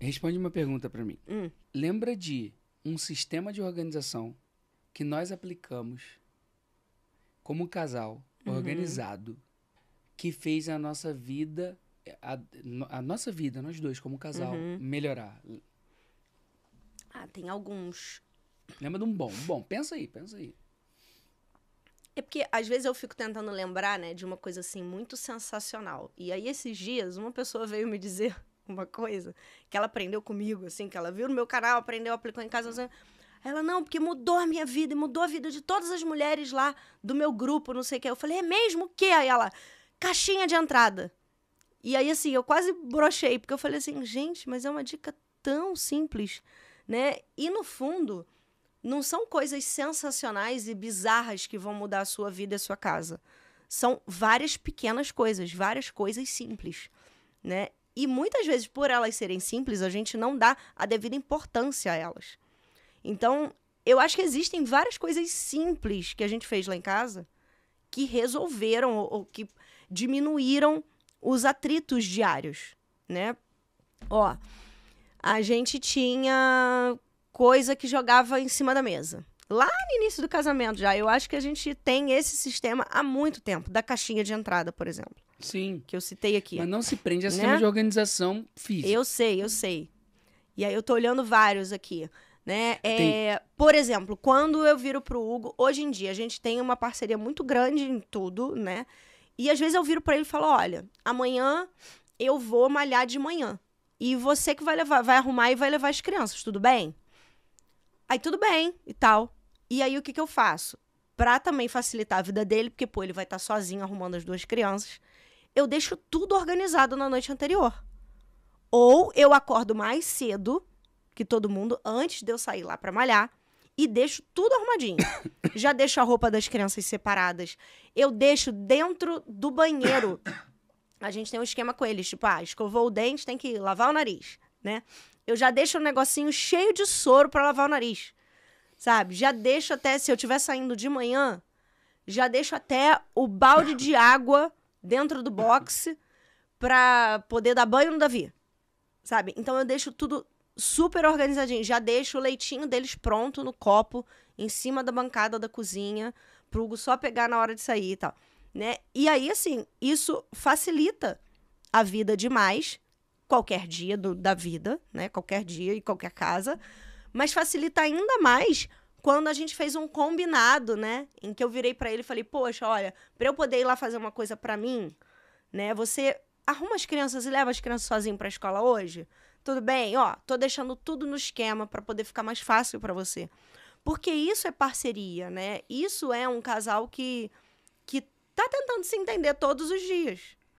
Responde uma pergunta para mim. Lembra de um sistema de organização que nós aplicamos como casal organizado, que fez a nossa vida, a nossa vida, nós dois como casal, melhorar? Ah, tem alguns. Lembra de um bom? Bom, pensa aí, pensa aí. É porque, às vezes, eu fico tentando lembrar, né, de uma coisa, assim, muito sensacional. E aí, esses dias, uma pessoa veio me dizer uma coisa que ela aprendeu comigo, assim, que ela viu no meu canal, aprendeu, aplicou em casa. Assim, ela, não, porque mudou a minha vida, mudou a vida de todas as mulheres lá do meu grupo, não sei o que. Eu falei, é mesmo o quê? Aí ela, caixinha de entrada. E aí, assim, eu quase brochei, porque eu falei assim, gente, mas é uma dica tão simples, né? E, no fundo, não são coisas sensacionais e bizarras que vão mudar a sua vida e a sua casa. São várias pequenas coisas, simples, né? E muitas vezes, por elas serem simples, a gente não dá a devida importância a elas. Então, eu acho que existem várias coisas simples que a gente fez lá em casa que resolveram ou que diminuíram os atritos diários, né? Ó, a gente tinha coisa que jogava em cima da mesa. Lá no início do casamento já, eu acho que a gente tem esse sistema há muito tempo, da caixinha de entrada, por exemplo. Sim. Que eu citei aqui. Mas não se prende a sistema de organização física. Eu sei, eu sei. E aí eu tô olhando vários aqui, né? É, por exemplo, quando eu viro pro Hugo, hoje em dia a gente tem uma parceria muito grande em tudo, né? E às vezes eu viro pra ele e falo, olha, amanhã eu vou malhar de manhã. E você que vai levar, vai arrumar e vai levar as crianças, tudo bem? Aí tudo bem e tal. E aí o que que eu faço? Pra também facilitar a vida dele, porque, pô, ele vai estar sozinho arrumando as duas crianças, eu deixo tudo organizado na noite anterior. Ou eu acordo mais cedo que todo mundo, antes de eu sair lá pra malhar, e deixo tudo arrumadinho. Já deixo a roupa das crianças separadas. Eu deixo dentro do banheiro. A gente tem um esquema com eles, tipo, ah, escovou o dente, tem que lavar o nariz, né? Eu já deixo um negocinho cheio de soro pra lavar o nariz, sabe? Já deixo até, se eu estiver saindo de manhã, já deixo até o balde de água dentro do boxe pra poder dar banho no Davi, sabe? Então eu deixo tudo super organizadinho. Já deixo o leitinho deles pronto no copo, em cima da bancada da cozinha, pro Hugo só pegar na hora de sair e tal, né? E aí, assim, isso facilita a vida demais, qualquer dia da vida, né? Qualquer dia e qualquer casa. Mas facilita ainda mais quando a gente fez um combinado, né? Em que eu virei pra ele e falei, poxa, olha, pra eu poder ir lá fazer uma coisa pra mim, né? Você arruma as crianças e leva as crianças sozinho pra escola hoje? Tudo bem? Ó, tô deixando tudo no esquema pra poder ficar mais fácil pra você. Porque isso é parceria, né? Isso é um casal que tá tentando se entender todos os dias.